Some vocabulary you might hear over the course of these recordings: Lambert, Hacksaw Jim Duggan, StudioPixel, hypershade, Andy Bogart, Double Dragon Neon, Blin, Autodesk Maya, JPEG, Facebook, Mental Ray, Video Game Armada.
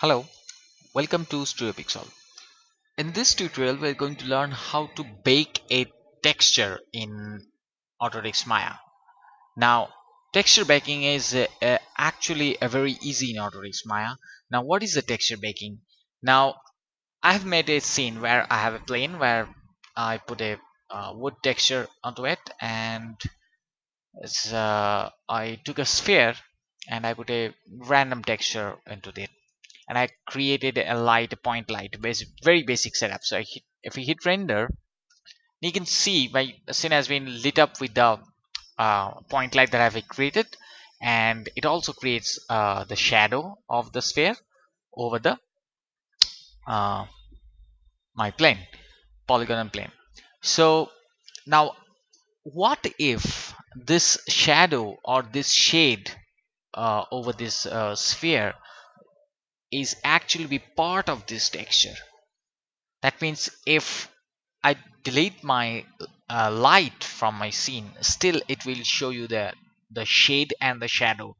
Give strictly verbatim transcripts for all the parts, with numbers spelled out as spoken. Hello, welcome to StudioPixel. In this tutorial we're going to learn how to bake a texture in Autodesk Maya. Now texture baking is uh, uh, actually a very easy in Autodesk Maya. Now what is the texture baking? Now I've made a scene where I have a plane where I put a uh, wood texture onto it, and it's, uh, I took a sphere and I put a random texture into it. And I created a light, a point light, basic, very basic setup. So I hit, if we hit render, you can see my scene has been lit up with the uh, point light that I've created, and it also creates uh, the shadow of the sphere over the uh, my plane, polygonal plane. So now, what if this shadow or this shade uh, over this uh, sphere is actually be part of this texture? That means if I delete my uh, light from my scene, still it will show you the the shade and the shadow.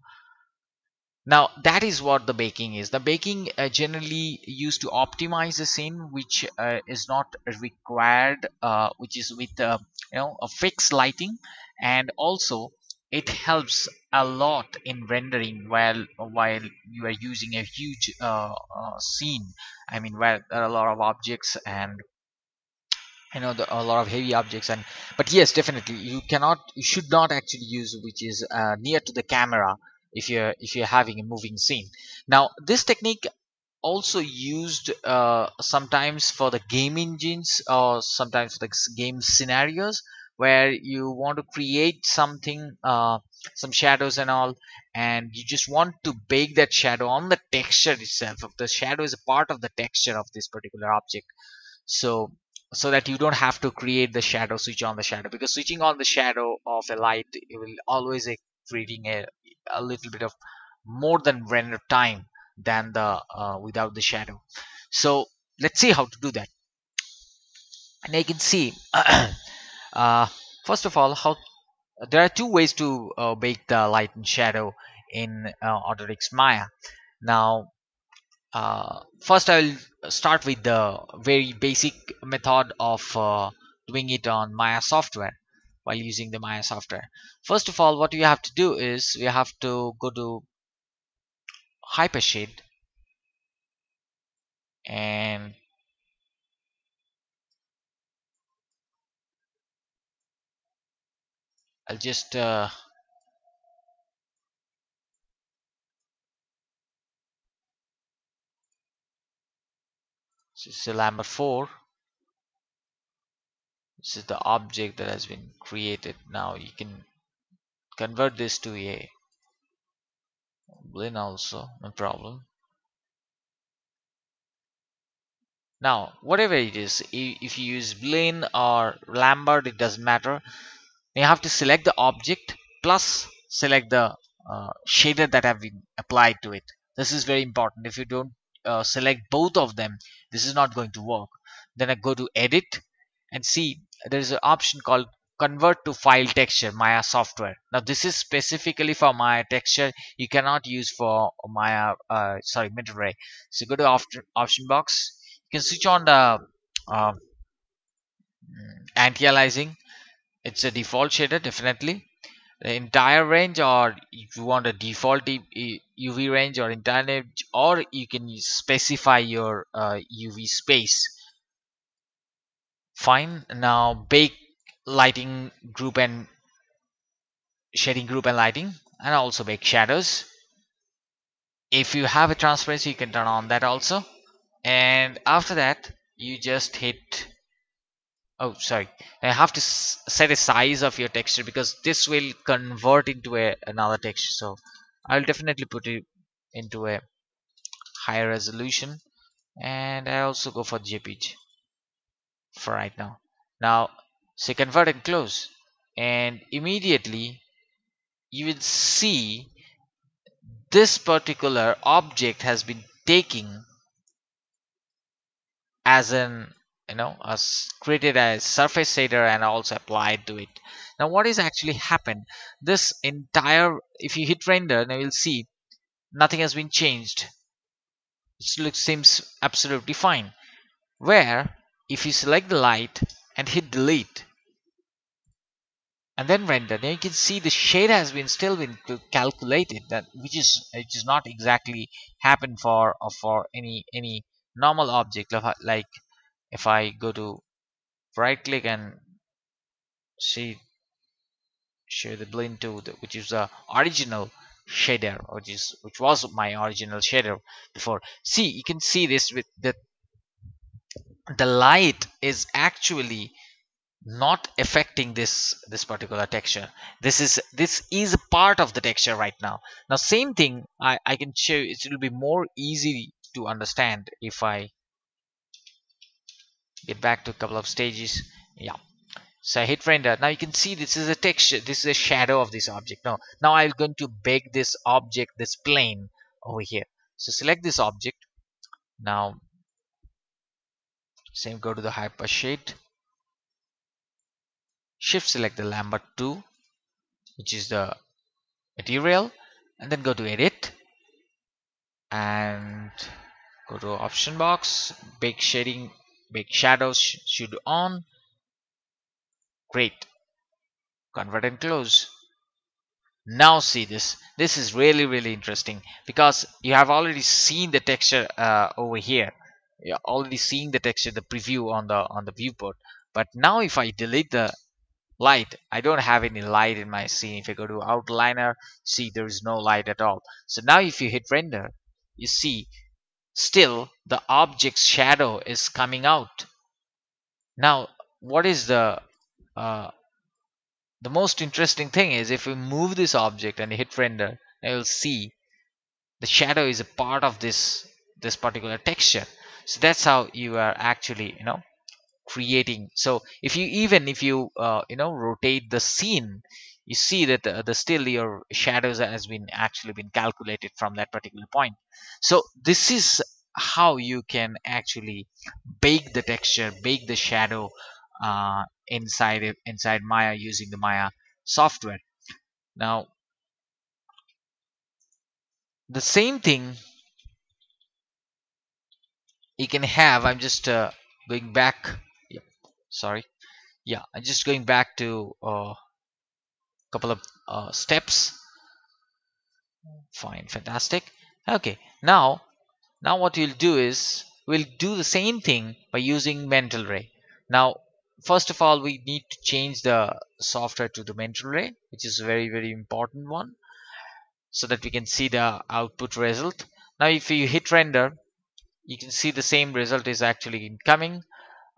Now that is what the baking is. The baking uh, generally used to optimize a scene which uh, is not required, uh, which is with uh, you know a fixed lighting, and also it helps a lot in rendering while while you are using a huge uh, uh, scene. I mean, where there are a lot of objects and you know the, a lot of heavy objects. And but yes, definitely you cannot, you should not actually use which is uh, near to the camera if you're if you're having a moving scene. Now this technique also used uh, sometimes for the game engines or sometimes for the game scenarios, where you want to create something, uh, some shadows and all, and you just want to bake that shadow on the texture itself. If the shadow is a part of the texture of this particular object, so so that you don't have to create the shadow, switch on the shadow, because switching on the shadow of a light, it will always be creating a, a little bit of more than render time than the uh, without the shadow. So let's see how to do that. And you can see Uh, first of all, how there are two ways to uh, bake the light and shadow in uh, Autodesk Maya. Now, uh, first I will start with the very basic method of uh, doing it on Maya software while using the Maya software. First of all, what you have to do is you have to go to Hypershade and I'll just uh, this is Lambert four. This is the object that has been created. Now you can convert this to a Blin also, no problem. Now whatever it is, if you use Blin or Lambert, it doesn't matter. You have to select the object plus select the uh, shader that have been applied to it. This is very important. If you don't uh, select both of them, this is not going to work. Then I go to edit and see there is an option called convert to file texture Maya software. Now this is specifically for Maya texture. You cannot use for Maya uh, sorry Mental Ray. So go to option, option box. You can switch on the uh, anti-aliasing. It's a default shader, definitely the entire range, or if you want a default U V range or entire range, or you can specify your uh, U V space. Fine. Now bake lighting group and shading group and lighting, and also bake shadows. If you have a transparency, you can turn on that also. And after that you just hit, oh sorry, I have to s set a size of your texture because this will convert into a, another texture. So I'll definitely put it into a higher resolution, and I also go for J P G for right now. Now say convert and close, and immediately you will see this particular object has been taken as an you know as created as surface shader and also applied to it. Now what is actually happened, this entire, if you hit render, now you'll see nothing has been changed. It looks seems absolutely fine. Where if you select the light and hit delete and then render, now you can see the shade has been still been calculated, that which is which is not exactly happened for or for any any normal object. Like if I go to right click and see show the blin tool, which is the original shader, which is which was my original shader before. See, you can see this with the the light is actually not affecting this this particular texture. This is this is a part of the texture right now. Now same thing I, I can show you. It will be more easy to understand if I get back to a couple of stages. Yeah, so I hit render. Now you can see this is a texture, this is a shadow of this object. Now now I'm going to bake this object, this plane over here. So select this object, now same, go to the hypershade, shift select the Lambert tool, which is the material, and then go to edit and go to option box, bake shading, bake shadows should on, great, convert and close. Now see, this this is really really interesting, because you have already seen the texture uh, over here. You're already seeing the texture, the preview on the on the viewport. But now if I delete the light, I don't have any light in my scene. If I go to outliner, see there is no light at all. So now if you hit render, you see still the object's shadow is coming out. Now what is the uh, the most interesting thing is, if we move this object and hit render, you'll see the shadow is a part of this this particular texture. So that's how you are actually, you know, creating. So if you even if you uh, you know, rotate the scene, you see that the, the still your shadows has been actually been calculated from that particular point. So this is how you can actually bake the texture, bake the shadow uh, inside inside Maya using the Maya software. Now the same thing you can have. I'm just uh, going back. Sorry, yeah, I'm just going back to a uh, couple of uh, steps. Fine, fantastic. Okay, now, now what we'll do is we'll do the same thing by using Mental Ray. Now, first of all, we need to change the software to the Mental Ray, which is a very very important one, so that we can see the output result. Now, if you hit render, you can see the same result is actually incoming.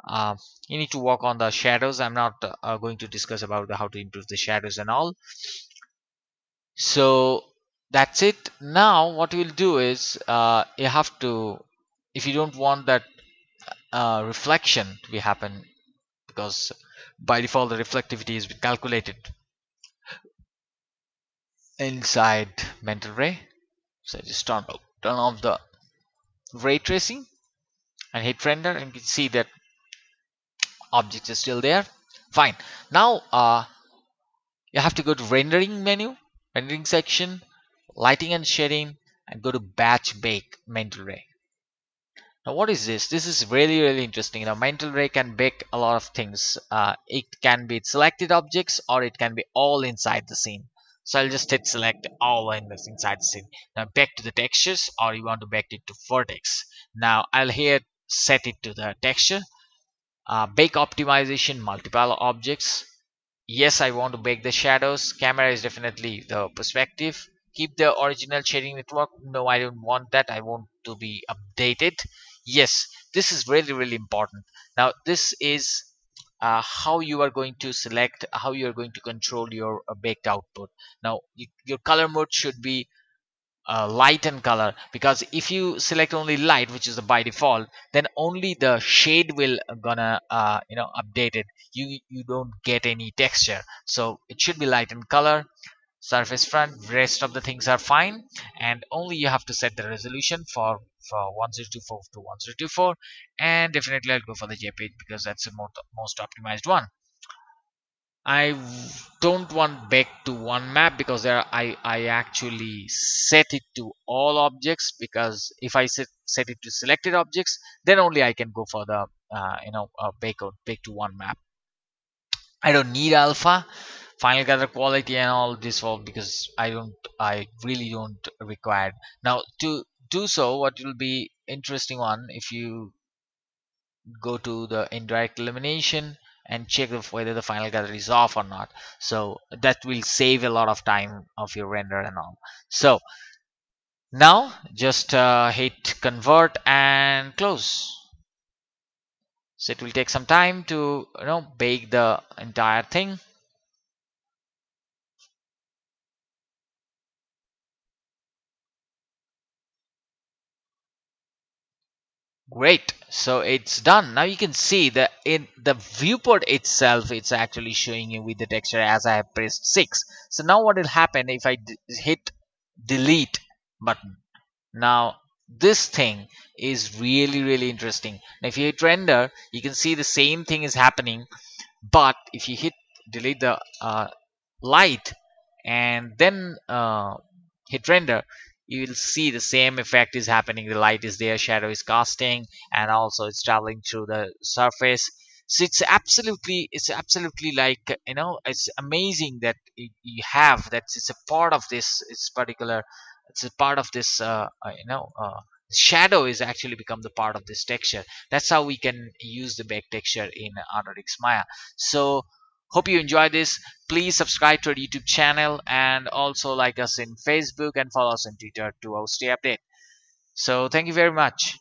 Uh, you need to work on the shadows. I'm not uh, going to discuss about how to improve the shadows and all. So that's it. Now what we'll do is uh, you have to, if you don't want that uh, reflection to be happen, because by default the reflectivity is calculated inside Mental Ray. So just turn, turn off the ray tracing and hit render, and you can see that objects is still there. Fine. Now uh, you have to go to rendering menu, rendering section, lighting and shading, and go to batch bake Mental Ray. Now what is this? This is really really interesting. Now Mental Ray can bake a lot of things. Uh, it can be selected objects, or it can be all inside the scene. So I'll just hit select all in this inside the scene. Now back to the textures, or you want to bake it to vertex. Now I'll here set it to the texture. Uh, bake optimization, multiple objects. Yes, I want to bake the shadows. Camera is definitely the perspective. Keep the original shading network. No, I don't want that. I want to be updated. Yes, this is really really important. Now this is uh, how you are going to select, how you are going to control your uh, baked output. Now you, your color mode should be Uh, light and color, because if you select only light, which is the by default, then only the shade will gonna uh, you know, update it. You you don't get any texture. So it should be light and color, surface front, rest of the things are fine, and only you have to set the resolution for for ten twenty-four to ten twenty-four, and definitely I'll go for the JPEG because that's the most, most optimized one. I don't want back to one map because there are, I, I actually set it to all objects, because if I set, set it to selected objects, then only I can go for the uh, you know uh, back out back to one map. I don't need alpha, final color quality and all this all, because I don't I really don't require. Now to do so, what will be interesting one, if you go to the indirect elimination and check whether the final color is off or not, so that will save a lot of time of your render and all. So now just uh, hit convert and close. So it will take some time to you know bake the entire thing. Great, so it's done. Now you can see that in the viewport itself, it's actually showing you with the texture as I have pressed six. So now what will happen if I hit delete button? Now this thing is really really interesting. Now if you hit render, you can see the same thing is happening, but if you hit delete the uh, light and then uh, hit render, you will see the same effect is happening. The light is there, shadow is casting, and also it's traveling through the surface. So it's absolutely, it's absolutely like, you know, it's amazing that you have that. It's a part of this. It's particular. It's a part of this. Uh, you know, uh, shadow is actually become the part of this texture. That's how we can use the back texture in Autodesk Maya. So hope you enjoy this. Please subscribe to our YouTube channel and also like us in Facebook and follow us on Twitter to stay updated. So thank you very much.